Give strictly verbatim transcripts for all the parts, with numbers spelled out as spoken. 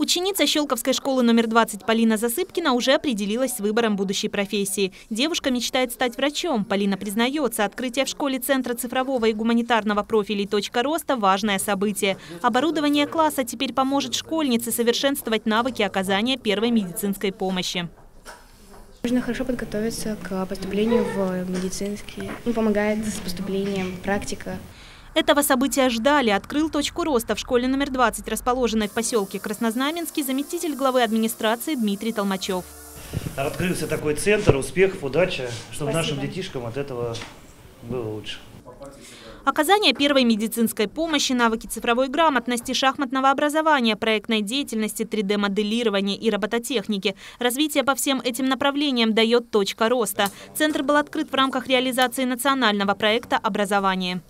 Ученица Щелковской школы номер двадцать Полина Засыпкина уже определилась с выбором будущей профессии. Девушка мечтает стать врачом. Полина признается, открытие в школе Центра цифрового и гуманитарного профилей «Точка роста» – важное событие. Оборудование класса теперь поможет школьнице совершенствовать навыки оказания первой медицинской помощи. Нужно хорошо подготовиться к поступлению в медицинский. Ну, помогает с поступлением, практика. Этого события ждали. Открыл точку роста в школе номер двадцать, расположенной в поселке Краснознаменский, заместитель главы администрации Дмитрий Толмачев. Открылся такой центр. Успехов, удачи, чтобы Спасибо. Нашим детишкам от этого было лучше. Оказание первой медицинской помощи, навыки цифровой грамотности, шахматного образования, проектной деятельности, три дэ моделирования и робототехники. Развитие по всем этим направлениям дает точка роста. Центр был открыт в рамках реализации национального проекта «Образование».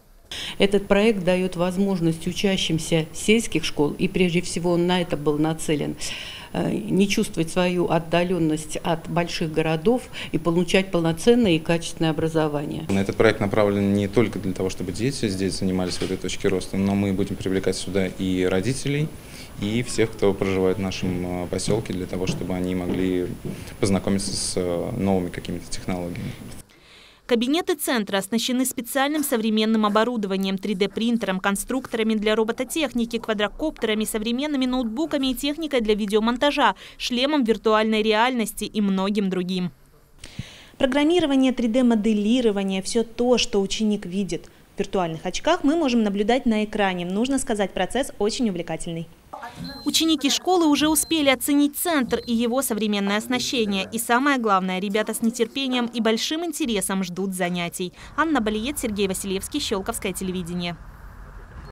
Этот проект дает возможность учащимся сельских школ, и прежде всего он на это был нацелен, не чувствовать свою отдаленность от больших городов и получать полноценное и качественное образование. Этот проект направлен не только для того, чтобы дети здесь занимались в этой точке роста, но мы будем привлекать сюда и родителей, и всех, кто проживает в нашем поселке, для того, чтобы они могли познакомиться с новыми какими-то технологиями. Кабинеты центра оснащены специальным современным оборудованием, три дэ принтером, конструкторами для робототехники, квадрокоптерами, современными ноутбуками и техникой для видеомонтажа, шлемом виртуальной реальности и многим другим. Программирование, три дэ моделирование – все то, что ученик видит в виртуальных очках, мы можем наблюдать на экране. Нужно сказать, процесс очень увлекательный. Ученики школы уже успели оценить центр и его современное оснащение. И самое главное, ребята с нетерпением и большим интересом ждут занятий. Анна Балиет, Сергей Василевский, Щелковское телевидение.